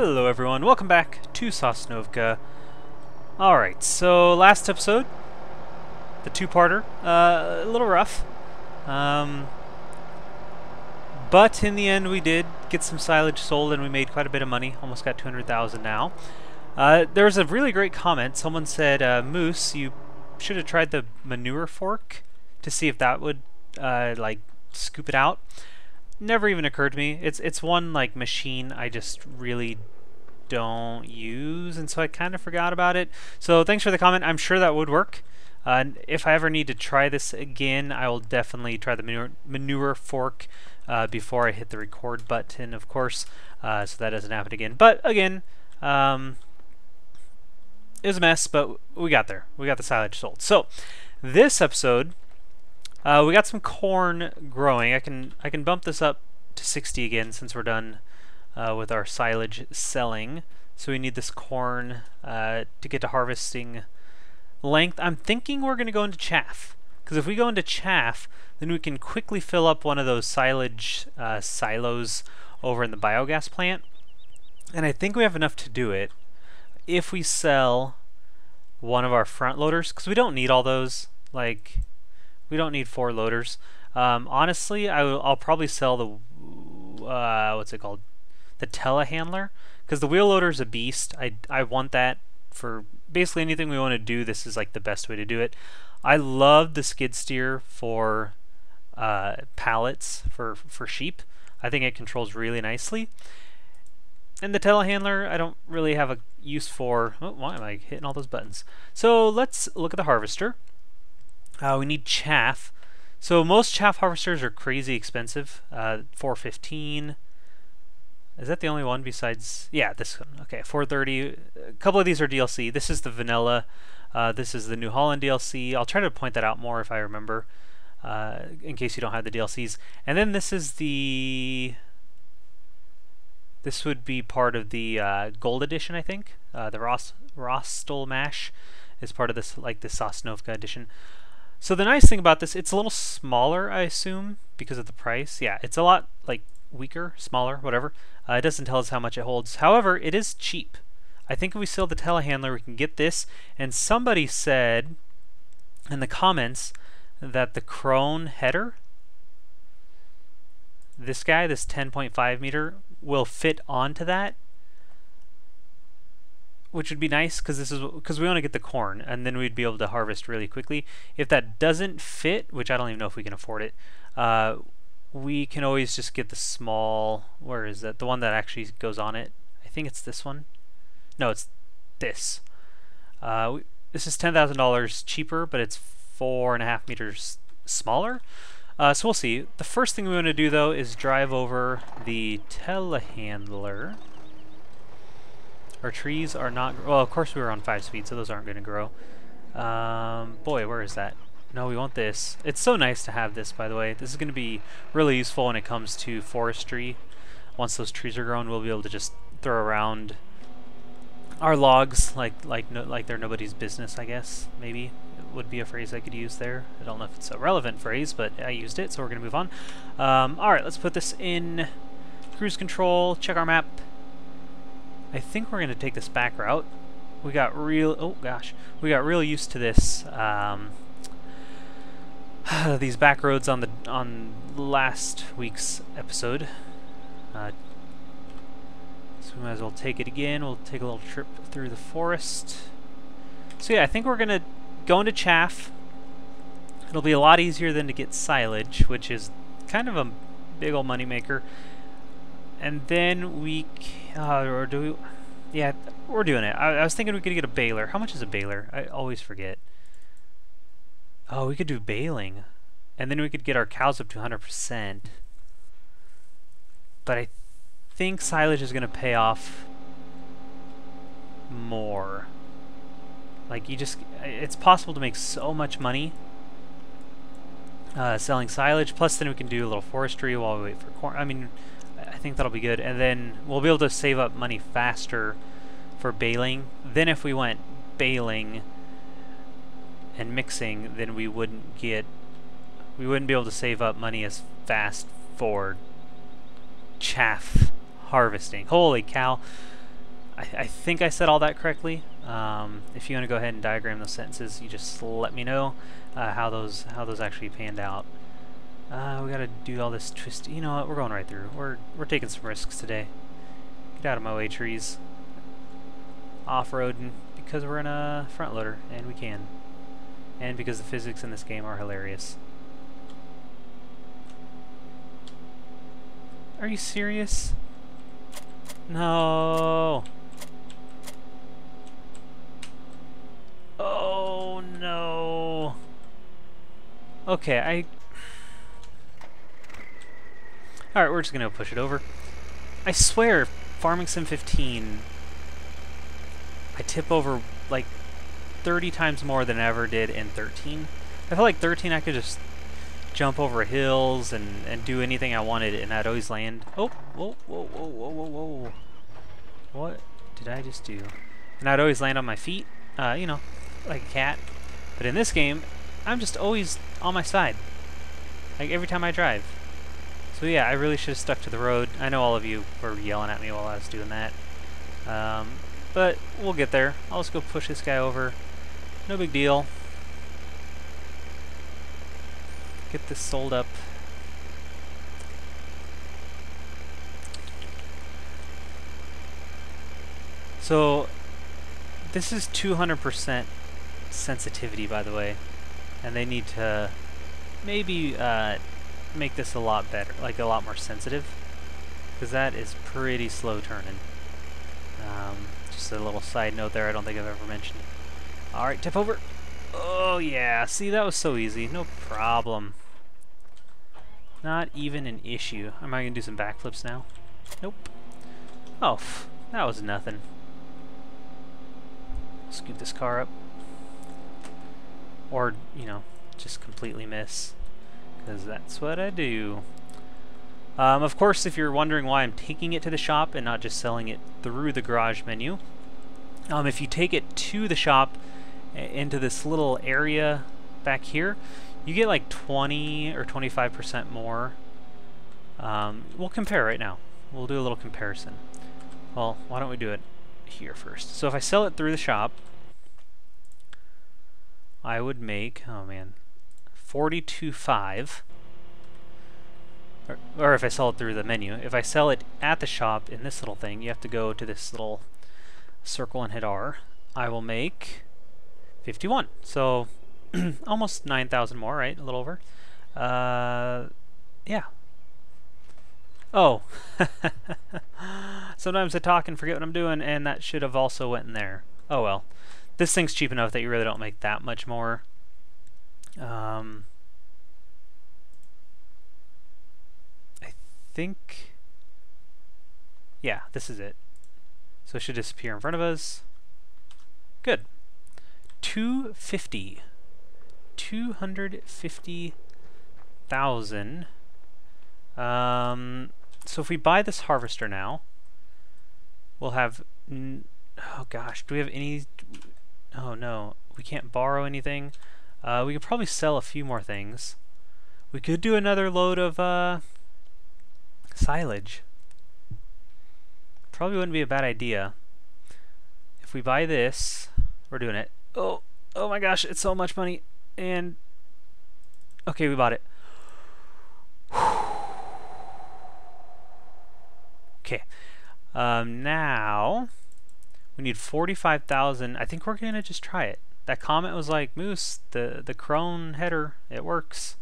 Hello everyone, welcome back to Sosnovka. Alright, so last episode, the two-parter, a little rough, but in the end we did get some silage sold and we made quite a bit of money, almost got 200,000 now. There was a really great comment, someone said, Moose, you should have tried the manure fork to see if that would, like, scoop it out. Never even occurred to me. It's one like machine I just really don't use, and so I kind of forgot about it. So thanks for the comment. I'm sure that would work. And if I ever need to try this again, I will definitely try the manure fork before I hit the record button, of course, so that doesn't happen again. But again, it was a mess, but we got there. We got the silage sold. So this episode, we got some corn growing. I can bump this up to 60 again since we're done with our silage selling. So we need this corn to get to harvesting length. I'm thinking we're going to go into chaff, because if we go into chaff, then we can quickly fill up one of those silage silos over in the biogas plant. And I think we have enough to do it if we sell one of our front loaders, because we don't need all those. Like, we don't need four loaders. Honestly, I'll probably sell the, what's it called? The telehandler, because the wheel loader is a beast. I want that for basically anything we want to do. This is like the best way to do it. I love the skid steer for pallets for sheep. I think it controls really nicely. And the telehandler, I don't really have a use for. Oh, why am I hitting all those buttons? So let's look at the harvester. We need chaff. So most chaff harvesters are crazy expensive. $415. Is that the only one besides? Yeah, this one. Okay, $430. A couple of these are DLC. This is the vanilla. This is the New Holland DLC. I'll try to point that out more if I remember, in case you don't have the DLCs. And then this is the. This would be part of the Gold Edition, I think. The Rostselmash is part of this, like the Sosnovka Edition. So the nice thing about this, it's a little smaller, I assume, because of the price. Yeah, it's a lot like weaker, smaller, whatever. It doesn't tell us how much it holds. However, it is cheap. I think if we sell the telehandler, we can get this. And somebody said in the comments that the Krone header, this guy, this 10.5 meter, will fit onto that, which would be nice, because this is, because we want to get the corn and then we'd be able to harvest really quickly. If that doesn't fit, which I don't even know if we can afford it, we can always just get the small, where is that? The one that actually goes on it. I think it's this one. No, it's this. This is $10,000 cheaper, but it's 4.5 meters smaller. So we'll see. The first thing we want to do though is drive over the telehandler. Our trees are not, well, of course we were on 5 speed, so those aren't going to grow. Boy, where is that? No, we want this. It's so nice to have this, by the way. This is going to be really useful when it comes to forestry. Once those trees are grown, we'll be able to just throw around our logs like they're nobody's business, I guess. Maybe it would be a phrase I could use there. I don't know if it's a relevant phrase, but I used it, so we're going to move on. All right, let's put this in cruise control, check our map. I think we're going to take this back route. We got real, oh gosh, we got real used to this, these back roads on last week's episode. So we might as well take it again. We'll take a little trip through the forest. So yeah, I think we're going to go into chaff. It'll be a lot easier than to get silage, which is kind of a big old moneymaker. And then we, or do we, yeah, we're doing it. I was thinking we could get a baler. How much is a baler? I always forget. Oh, we could do baling. And then we could get our cows up to 100%. But I think silage is going to pay off more. Like, you just, it's possible to make so much money selling silage. Plus then we can do a little forestry while we wait for corn. I mean, I think that'll be good, and then we'll be able to save up money faster for baling. Then if we went baling and mixing, then we wouldn't be able to save up money as fast for chaff harvesting. Holy cow. I think I said all that correctly. If you want to go ahead and diagram those sentences, you just let me know how those actually panned out. We gotta do all this twist. You know what? We're going right through. We're taking some risks today. Get out of my way, trees. Off-roading because we're in a front loader and we can, and because the physics in this game are hilarious. Are you serious? No. Oh no. Okay, Alright, we're just gonna push it over. I swear, Farming Sim 15, I tip over like 30 times more than I ever did in 13. I felt like 13 I could just jump over hills and do anything I wanted, and I'd always land. Oh, whoa, whoa, whoa, whoa, whoa, whoa. What did I just do? And I'd always land on my feet, you know, like a cat. But in this game, I'm just always on my side, like every time I drive. So yeah, I really should have stuck to the road. I know all of you were yelling at me while I was doing that. But we'll get there. I'll just go push this guy over. No big deal. Get this sold up. So this is 200% sensitivity, by the way, and they need to maybe make this a lot better, like a lot more sensitive, because that is pretty slow turning. Just a little side note there. I don't think I've ever mentioned it. All right, tip over. Oh yeah, see, that was so easy. No problem. Not even an issue. Am I gonna do some backflips now? Nope. Oh, that was nothing. Scoop this car up. Or, you know, just completely miss. Because that's what I do. Of course, if you're wondering why I'm taking it to the shop and not just selling it through the garage menu, if you take it to the shop, into this little area back here, you get like 20 or 25% more. We'll compare right now. We'll do a little comparison. Well, why don't we do it here first? So if I sell it through the shop, I would make, oh man, 42.5. Or if I sell it through the menu, if I sell it at the shop in this little thing, you have to go to this little circle and hit R. I will make 51, so almost 9,000 more, right? A little over. Yeah. Oh, sometimes I talk and forget what I'm doing, and that should have also went in there. Oh well, this thing's cheap enough that you really don't make that much more. I think, yeah, this is it. So it should disappear in front of us. Good. 250,000. So if we buy this harvester now, we'll have, oh gosh, do we have any, oh no, we can't borrow anything. We could probably sell a few more things. We could do another load of silage. Probably wouldn't be a bad idea. If we buy this, we're doing it. Oh, oh my gosh, it's so much money. And okay, we bought it. Okay. Now we need 45,000. I think we're gonna just try it. That comment was like, Moose, the Krone header, it works.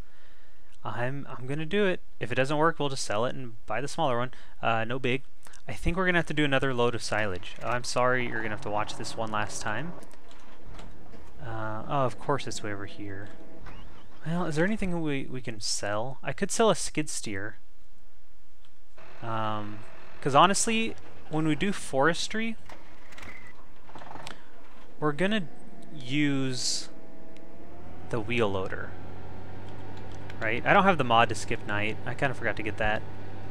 I'm gonna do it. If it doesn't work, we'll just sell it and buy the smaller one. No big. I think we're gonna have to do another load of silage. I'm sorry, you're gonna have to watch this one last time. Oh, of course it's way over here. Well, is there anything we can sell? I could sell a skid steer. Because honestly, when we do forestry, we're gonna use the wheel loader, right? I don't have the mod to skip night. I kind of forgot to get that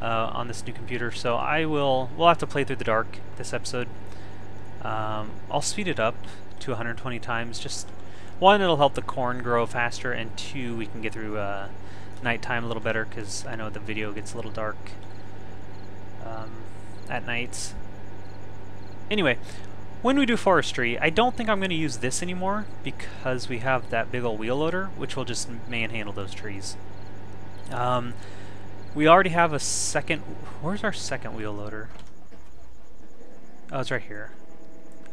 on this new computer, so we'll have to play through the dark this episode. I'll speed it up to 120 times. Just one, it'll help the corn grow faster, and two, we can get through nighttime a little better, because I know the video gets a little dark at nights. Anyway, when we do forestry, I don't think I'm going to use this anymore because we have that big old wheel loader, which will just manhandle those trees. We already have a second... Where's our second wheel loader? Oh, it's right here.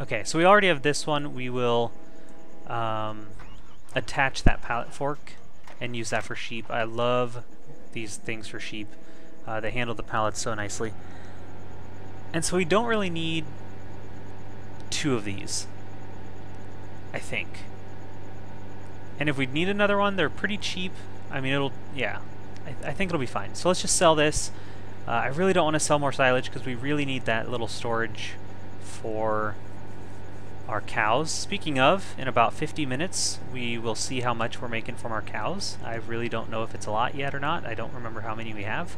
Okay, so we already have this one. We will attach that pallet fork and use that for sheep. I love these things for sheep. They handle the pallets so nicely. And so we don't really need two of these, I think. And if we need another one, they're pretty cheap. I mean, it'll, yeah, I think it'll be fine. So let's just sell this. I really don't want to sell more silage because we really need that little storage for our cows. Speaking of, in about 50 minutes, we will see how much we're making from our cows. I really don't know if it's a lot yet or not. I don't remember how many we have.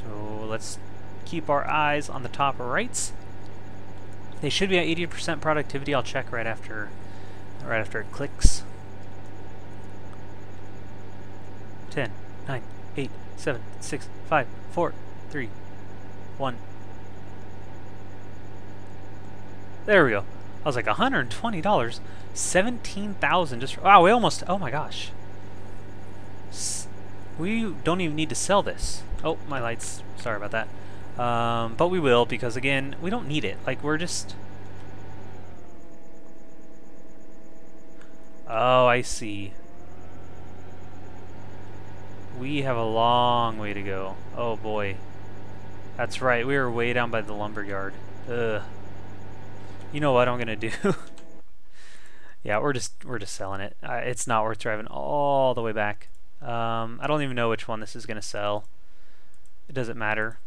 So let's keep our eyes on the top rights. They should be at 80% productivity. I'll check right after it clicks. 10, 9, 8, 7, 6, 5, 4, 3, 1. There we go. I was like, $120, 17,000 just for, wow, we almost, oh my gosh. We don't even need to sell this. Oh, my lights, sorry about that. But we will, because again, we don't need it. Like, we're just... Oh, I see. We have a long way to go. Oh boy. That's right, we were way down by the lumber yard. Ugh. You know what I'm gonna do? Yeah, we're just selling it. It's not worth driving all the way back. I don't even know which one this is gonna sell. It doesn't matter.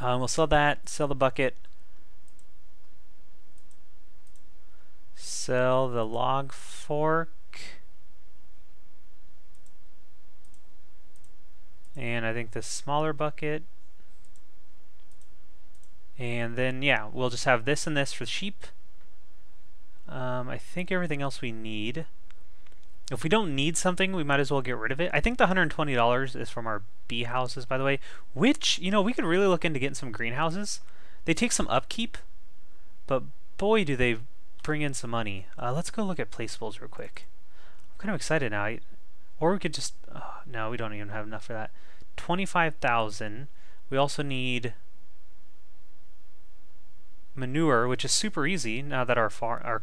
We'll sell that. Sell the bucket. Sell the log fork. And I think the smaller bucket. And then, yeah, we'll just have this and this for the sheep. I think everything else we need. If we don't need something, we might as well get rid of it. I think the $120 is from our bee houses, by the way, which, you know, we could really look into getting some greenhouses. They take some upkeep, but boy, do they bring in some money. Let's go look at placeables real quick. I'm kind of excited now. Or we could just, oh, no, we don't even have enough for that. 25,000. We also need manure, which is super easy now that our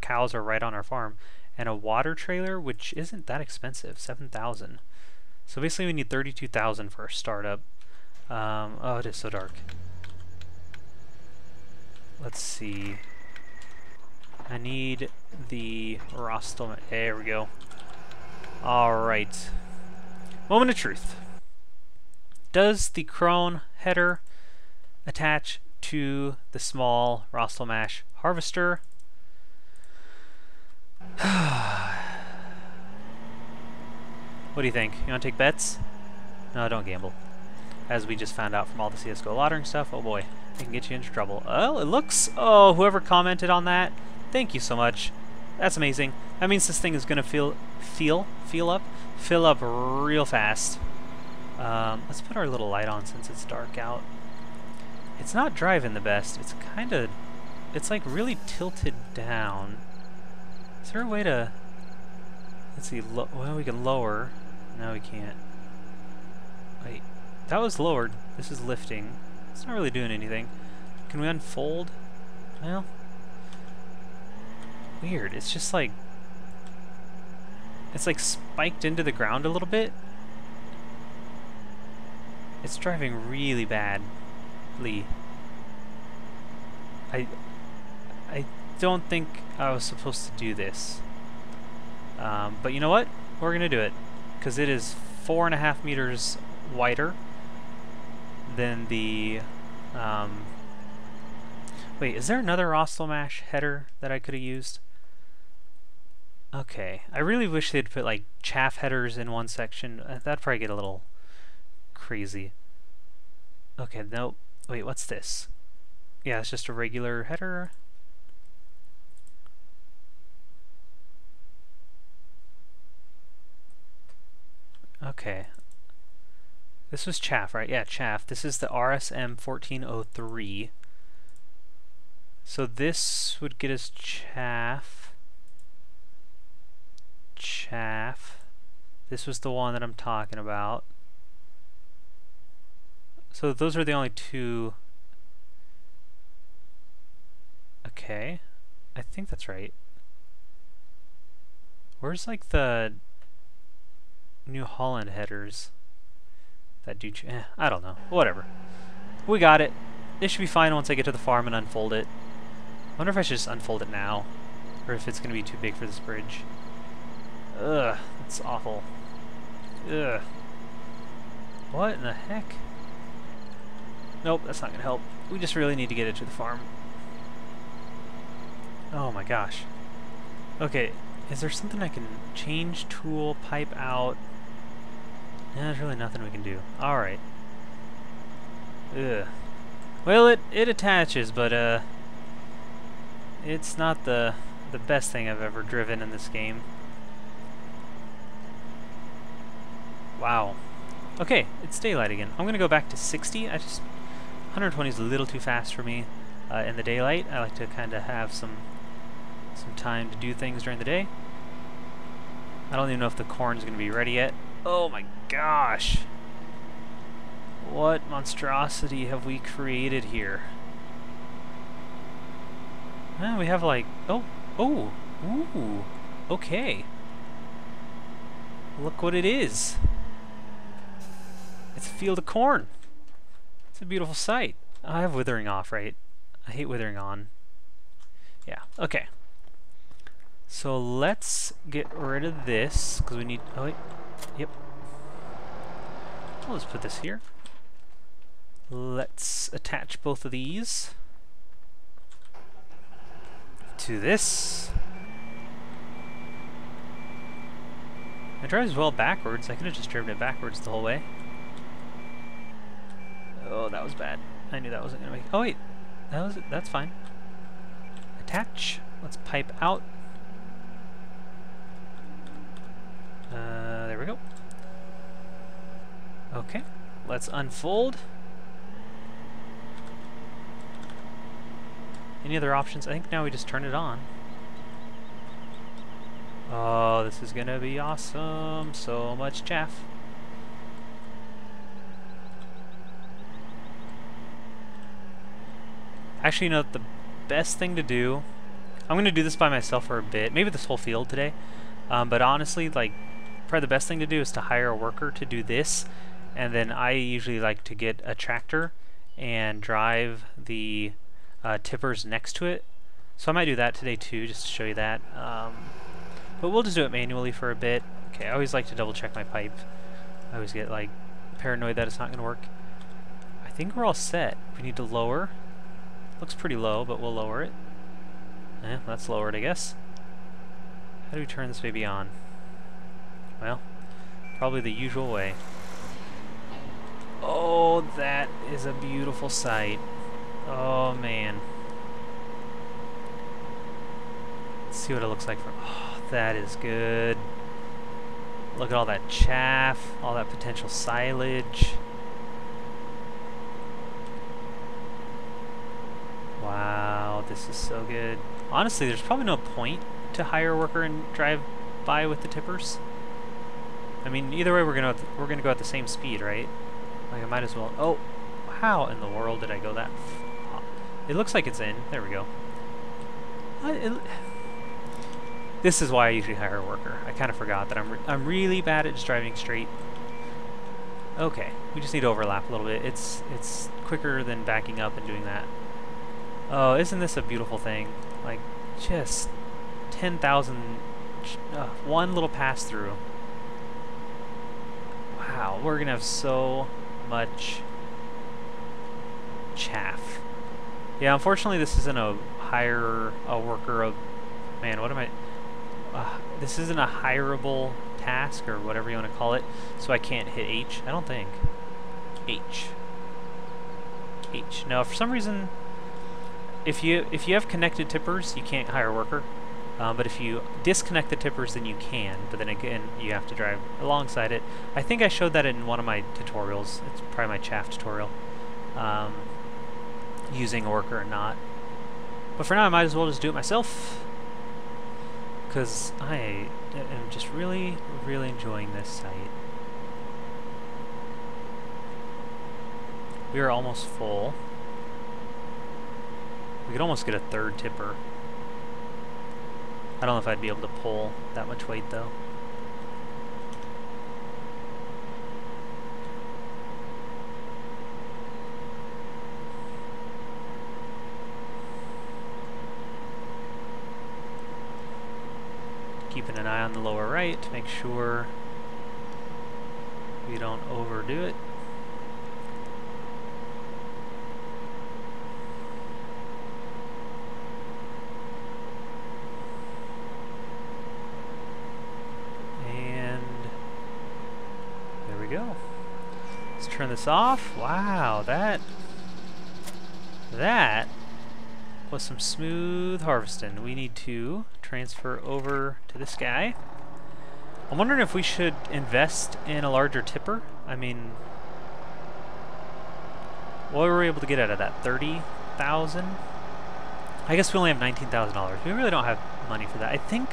cows are right on our farm, and a water trailer, which isn't that expensive, 7,000. So basically we need 32,000 for our startup. Oh, it is so dark. Let's see. I need the Rostselmash. There we go. All right. Moment of truth. Does the Krone header attach to the small Rostselmash harvester? What do you think? You want to take bets? No, don't gamble. As we just found out from all the CSGO lottering stuff, oh boy, it can get you into trouble. Oh, it looks... Oh, whoever commented on that, thank you so much. That's amazing. That means this thing is going to fill up real fast. Let's put our little light on since it's dark out. It's not driving the best. It's kind of... It's like really tilted down. Is there a way to... Let's see, well, we can lower. No, we can't. Wait, that was lowered. This is lifting. It's not really doing anything. Can we unfold? Well... Weird, it's just like... It's like spiked into the ground a little bit. It's driving really badly. I don't think I was supposed to do this. But you know what? We're gonna do it. Because it is 4.5 meters wider than the... Wait, is there another Rostselmash header that I could have used? Okay. I really wish they'd put like chaff headers in one section. That'd probably get a little crazy. Okay, nope. Wait, what's this? Yeah, it's just a regular header. Okay. This was chaff, right? Yeah, chaff. This is the RSM 1403. So this would get us chaff. This was the one that I'm talking about. So those are the only two. Okay, I think that's right. Where's like the New Holland headers that do I don't know, whatever. We got it. It should be fine once I get to the farm and unfold it. I wonder if I should just unfold it now, or if it's gonna be too big for this bridge. Ugh, that's awful. Ugh. What in the heck? Nope, that's not gonna help. We just really need to get it to the farm. Oh my gosh. Okay, is there something I can change? Tool, pipe out? No, there's really nothing we can do. Alright. Ugh. Well, it attaches, but it's not the best thing I've ever driven in this game. Wow. Okay, it's daylight again. I'm gonna go back to 60. 120 is a little too fast for me in the daylight. I like to kind of have some time to do things during the day. I don't even know if the corn's gonna be ready yet. Oh my gosh! What monstrosity have we created here? We have like okay. Look what it is. It's a field of corn. It's a beautiful sight. I have withering off, right? I hate withering on. Yeah, okay. So let's get rid of this, because we need, oh wait, yep. I'll just put this here. Let's attach both of these to this. I drive as well backwards. I could have just driven it backwards the whole way. Oh, that was bad. I knew that wasn't gonna make it. Oh wait, that was it. That's fine. Attach. Let's pipe out. There we go. Okay, let's unfold. Any other options? I think now we just turn it on. Oh, this is gonna be awesome. So much chaff. Actually, you know, the best thing to do, I'm gonna do this by myself for a bit, maybe this whole field today, but honestly, like, probably the best thing to do is to hire a worker to do this, and then I usually like to get a tractor and drive the tippers next to it. So I might do that today too, just to show you that. But we'll just do it manually for a bit. Okay, I always like to double check my pipe. I always get like paranoid that it's not gonna work. I think we're all set. We need to lower. Looks pretty low, but we'll lower it. Yeah, let's lower it, I guess. How do we turn this baby on? Well, probably the usual way. Oh, that is a beautiful sight. Oh man. Let's see what it looks like from. Oh, that is good. Look at all that chaff, all that potential silage. Wow, this is so good. Honestly, there's probably no point to hire a worker and drive by with the tippers. I mean, either way, we're gonna go at the same speed, right? Like, I might as well. Oh, how in the world did I go that? It looks like it's in. There we go. This is why I usually hire a worker. I kind of forgot that I'm really bad at just driving straight. Okay, we just need to overlap a little bit. It's quicker than backing up and doing that. Oh, isn't this a beautiful thing? Like, just 10,000, one little pass through. Wow, we're gonna have so much chaff. Yeah, unfortunately this isn't a hire a worker of, man, what am I, this isn't a hireable task or whatever you want to call it, so I can't hit H, I don't think. H, now for some reason, if you have connected tippers, you can't hire a worker. But if you disconnect the tippers, then you can. But then again, you have to drive alongside it. I think I showed that in one of my tutorials. It's probably my chaff tutorial. Using a worker or not. But for now, I might as well just do it myself, because I am just really, really enjoying this site. We are almost full. We could almost get a third tipper. I don't know if I'd be able to pull that much weight, though. Keeping an eye on the lower right to make sure we don't overdo it. And there we go. Let's turn this off. Wow, that was some smooth harvesting. We need to transfer over to this guy. I'm wondering if we should invest in a larger tipper. I mean, what were we able to get out of that? $30,000? I guess we only have $19,000. We really don't have money for that. I think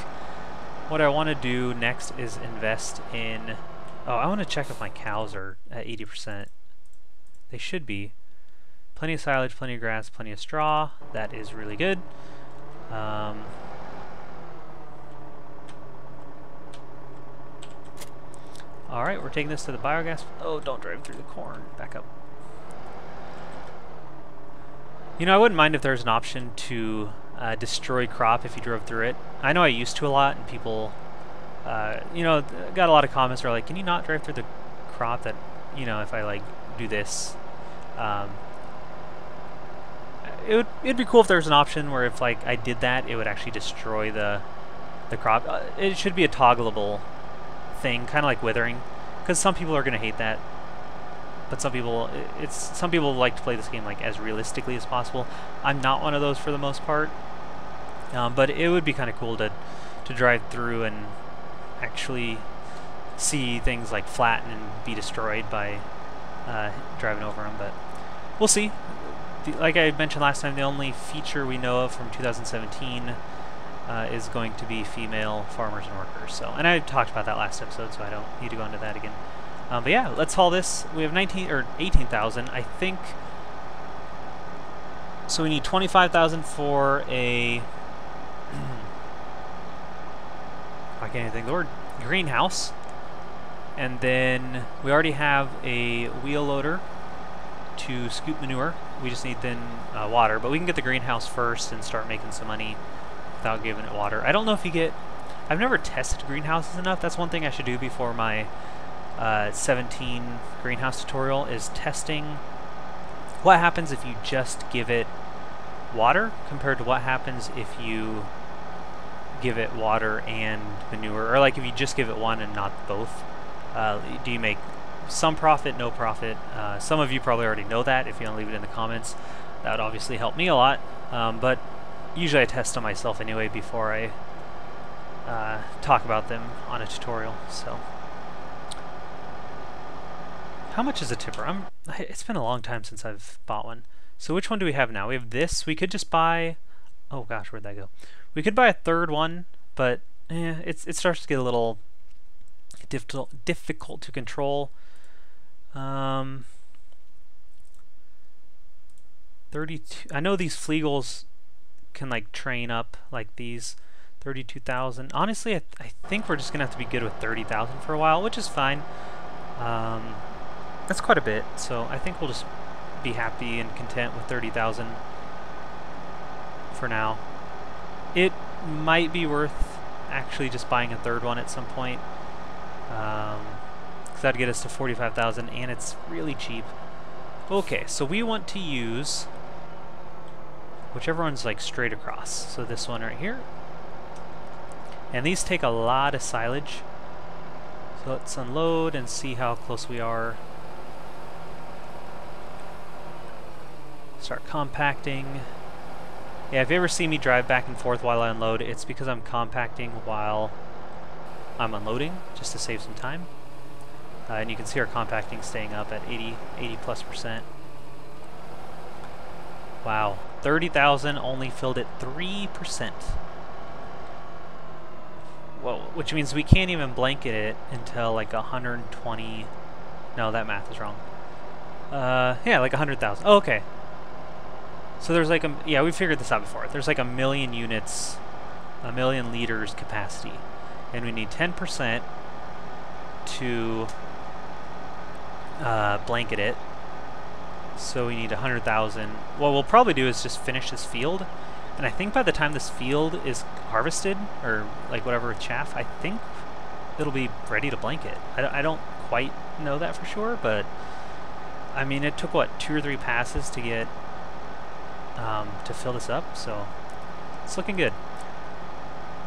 what I want to do next is invest in... Oh, I want to check if my cows are at 80%. They should be. Plenty of silage, plenty of grass, plenty of straw. That is really good. Alright, we're taking this to the biogas. Oh, don't drive through the corn. Back up. You know, I wouldn't mind if there was an option to destroy crop if you drove through it. I know I used to a lot, and people, you know, got a lot of comments that are like, can you not drive through the crop that, you know, if I, like, do this? It'd be cool if there was an option where if like I did that, it would actually destroy the crop. It should be a toggleable thing, kind of like withering, because some people are gonna hate that. But some people like to play this game like as realistically as possible. I'm not one of those for the most part. But it would be kind of cool to drive through and actually see things like flatten and be destroyed by driving over them. But we'll see. Like I mentioned last time, the only feature we know of from 2017 is going to be female farmers and workers. So, and I talked about that last episode, so I don't need to go into that again. But yeah, let's haul this. We have 18,000, I think. So we need 25,000 for a. I can't even think of the word. Greenhouse, and then we already have a wheel loader to scoop manure. We just need then water, but we can get the greenhouse first and start making some money without giving it water. I don't know if you get... I've never tested greenhouses enough. That's one thing I should do before my 17 greenhouse tutorial is testing what happens if you just give it water compared to what happens if you give it water and manure, or like if you just give it one and not both. Do you make some profit, no profit? Some of you probably already know that. If you don't leave it in the comments, that would obviously help me a lot. But usually I test on myself anyway before I talk about them on a tutorial. So, how much is a tipper? It's been a long time since I've bought one. So which one do we have now? We have this. We could just buy... Oh gosh, where'd that go? We could buy a third one, but it starts to get a little difficult to control. 32. I know these fleagles can like train up like these. 32,000. Honestly, I think we're just gonna have to be good with 30,000 for a while, which is fine. That's quite a bit, so I think we'll just be happy and content with 30,000 for now. It might be worth actually just buying a third one at some point. Because that'd get us to 45,000, and it's really cheap. Okay, so we want to use whichever one's like straight across. So this one right here. And these take a lot of silage. So let's unload and see how close we are. Start compacting. Yeah, if you ever see me drive back and forth while I unload, it's because I'm compacting while I'm unloading, just to save some time. And you can see our compacting staying up at 80 plus percent. Wow, 30,000 only filled at 3%. Whoa, which means we can't even blanket it until like 120. No, that math is wrong. Yeah, like 100,000. Oh, okay. So there's like a, yeah, we figured this out before. There's like 1 million units, 1 million liters capacity, and we need 10% to blanket it. So we need 100,000. What we'll probably do is just finish this field, and I think by the time this field is harvested, or like whatever with chaff, I think it'll be ready to blanket. I don't quite know that for sure, but I mean, it took what, 2 or 3 passes to get to fill this up, so it's looking good.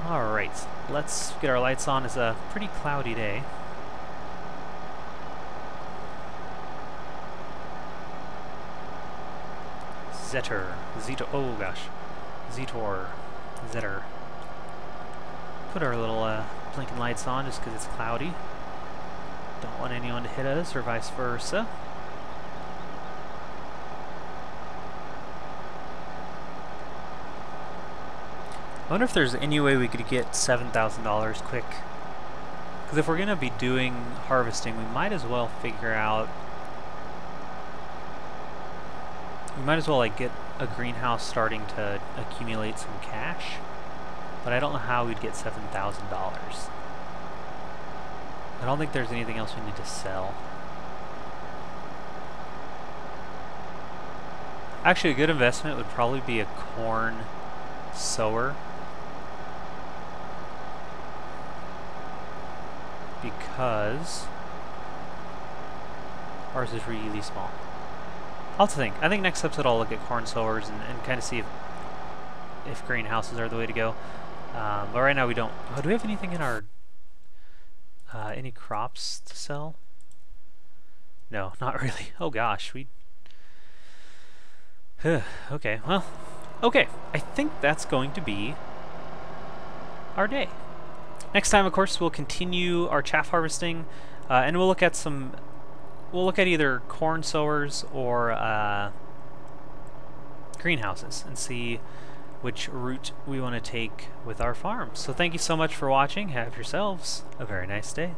All right, let's get our lights on. It's a pretty cloudy day. Zetor. Oh gosh, Zetor. Put our little blinking lights on just because it's cloudy. Don't want anyone to hit us or vice versa. I wonder if there's any way we could get $7,000 quick. Because if we're going to be doing harvesting, we might as well figure out... We might as well like get a greenhouse starting to accumulate some cash. But I don't know how we'd get $7,000. I don't think there's anything else we need to sell. Actually, a good investment would probably be a corn sower, because ours is really small. I'll think. I think next episode I'll look at corn sowers and kind of see if greenhouses are the way to go. But right now we don't. Oh, do we have anything in our any crops to sell? No, not really. Oh gosh, we. Okay, well. Okay, I think that's going to be our day. Next time, of course, we'll continue our chaff harvesting, and we'll look at some. We'll look at either corn sowers or greenhouses and see which route we want to take with our farm. So thank you so much for watching. Have yourselves a very nice day.